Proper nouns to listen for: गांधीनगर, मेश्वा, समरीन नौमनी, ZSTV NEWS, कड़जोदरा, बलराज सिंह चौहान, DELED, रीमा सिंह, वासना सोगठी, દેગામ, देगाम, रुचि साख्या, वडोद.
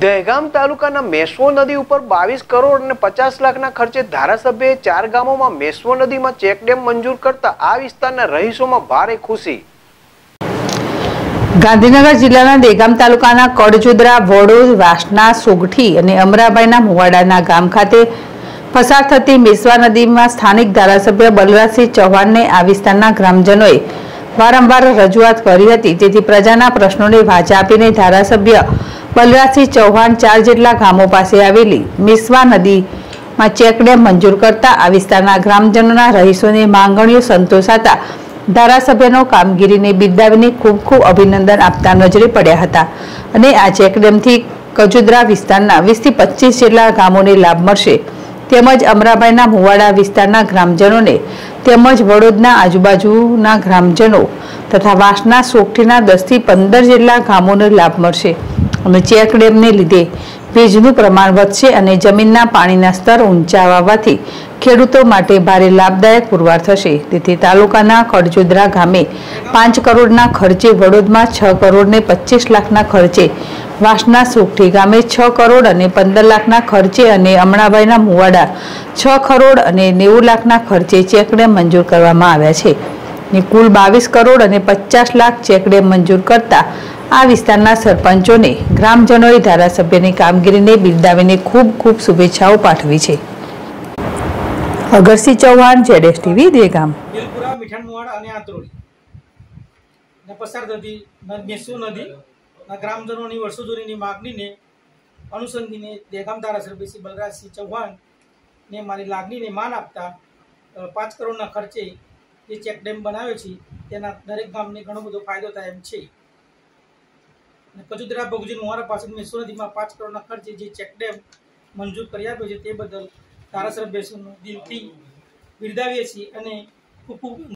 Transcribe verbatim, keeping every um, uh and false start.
दहेगाम तालुकाना मेश्वा नदी पर बावीस करोड़ ने पचास लाख ना खर्चे धारासभ्य चार गामों में मेश्वा नदी में चेकडेम मंजूर करता आ विस्तारना रहीशों में भारे खुशी। गांधीनगर जिल्लाना देगाम तालुकाना कड़जोदरा वडोद वासना सोगठी और अमराबाईना मुवाडाना गाम खाते पसार थती मेश्वा नदी में स्थानिक धारासभ्य बलराज सिंह चौहान ने आ विस्तारना ग्रामजनोए वारंवार रजूआत करी हती, तेथी प्रजाना प्रश्नोंने वाचा आपीने धारासभ्य बलराज सिंह चौहान चार जेटला गामों पासे आवेली मेश्वा नदी में चेकडेम मंजूर करता आ विस्तारना ग्रामजनोना रहीशोनी मांगणीओ संतोषाता धारासभ्यनो कामगीरीने बिरदावीने खूब खूब अभिनंदन आपता नजरे पड्या हता। अने आ चेकडेमथी कजोदरा विस्तारना वीस थी पच्चीस जेटला गामोने लाभ मळशे, तेमज अमराबाईना मुवाडा विस्तारना ग्रामजनोने तेमज वडोदना आजूबाजूना ग्रामजनो तथा वासना सोगठीना दस थी पंदर जेटला गामोने लाभ मळशे। अने चेकडेमने लीधे वीजनुं प्रमाण वधशे अने जमीनना पाणीना स्तर ऊंचा आववाथी खेडूतो माटे भारे लाभदायक पुरवार थशे। तेथी तालुकाना कड़जोदरा गामे पांच करोड़ना खर्चे वडोदमा छ करोड़ ने पच्चीस लाखना खर्चे वासना सोगठी गामे छ करोड़ अने पंदर लाखना खर्चे अने अमराबाईना मुवाडा छ करोड़ अने नेवु लाखना खर्चे चेकडेम मंजूर करवामां आव्या छे ने कुल बावीस करोड़ अने पचास लाख चेकडेम मंजूर करता आ विस्तारना सरपंचोने ग्रामजनोए धारासभ्यनी कामगीरीने बिरदावीने खूब खूब शुभेच्छाओ पाठवी छे। अगरसी चौहान जेडेस टीवी देगाम। बिलपुरा मिठाण मुवाड़ा अने आतरोल ने पसार थती मेश्वा नदी ना ग्रामजनोनी वर्षो सुधीनी मागणीने अनुसंधीने देगाम धारासभ्य श्री बलराज सिंह चौहान ने मारी लागणीने मान आपता पांच करोड़ना खर्चे जे चेकडेम बनाव्यो छे तेना दरेक गामने घणो बधो फायदो थाय एम छे। कजोदरा बगुजी मुवाड़ा पास मेश्वा नदी में पांच करोड़ना खर्चे जे चेकडेम मंजूर करी आप्यो छे ते बदल धारासभ्यश्रीनो दिलथी बिरदावीए छीए अने खूब खूब